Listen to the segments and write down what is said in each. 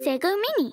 Sago Mini.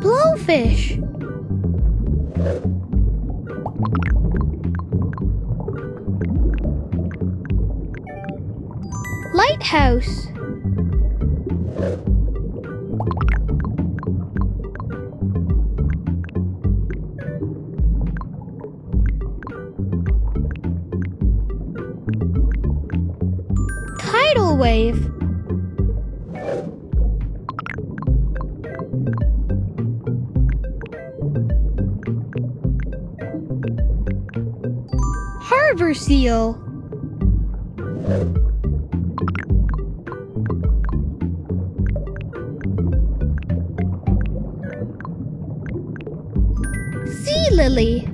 Blowfish. Lighthouse. Tidal wave. Harbor seal. Sea lily.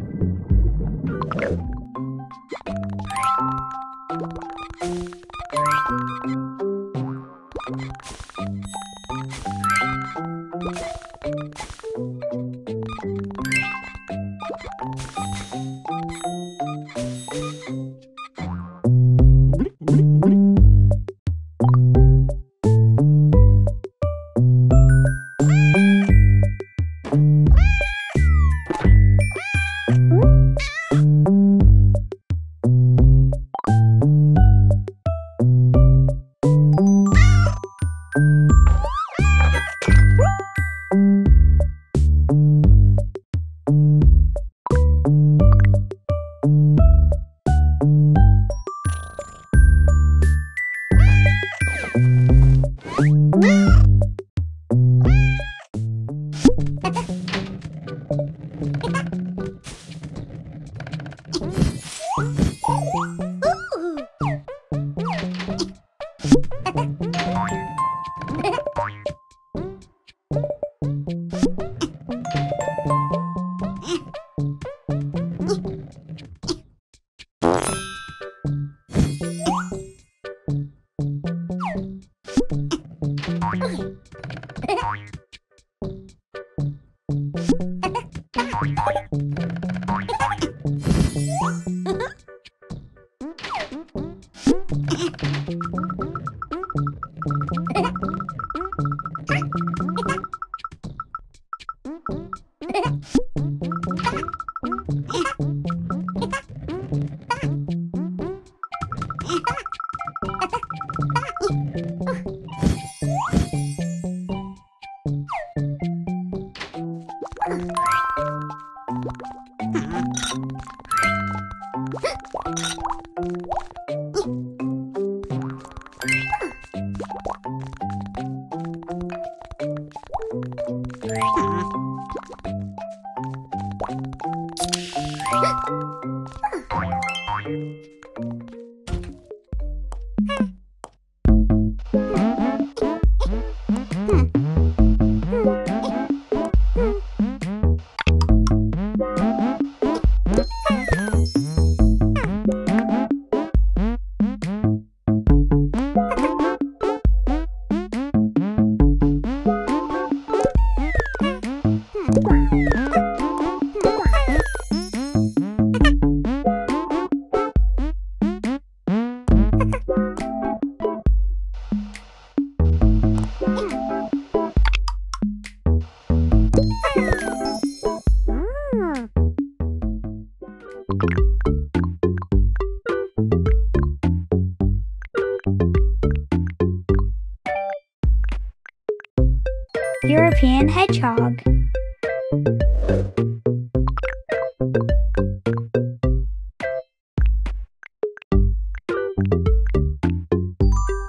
European hedgehog.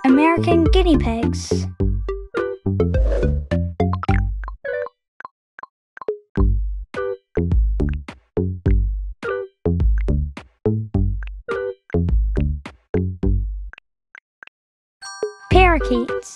American guinea pigs. Parakeets.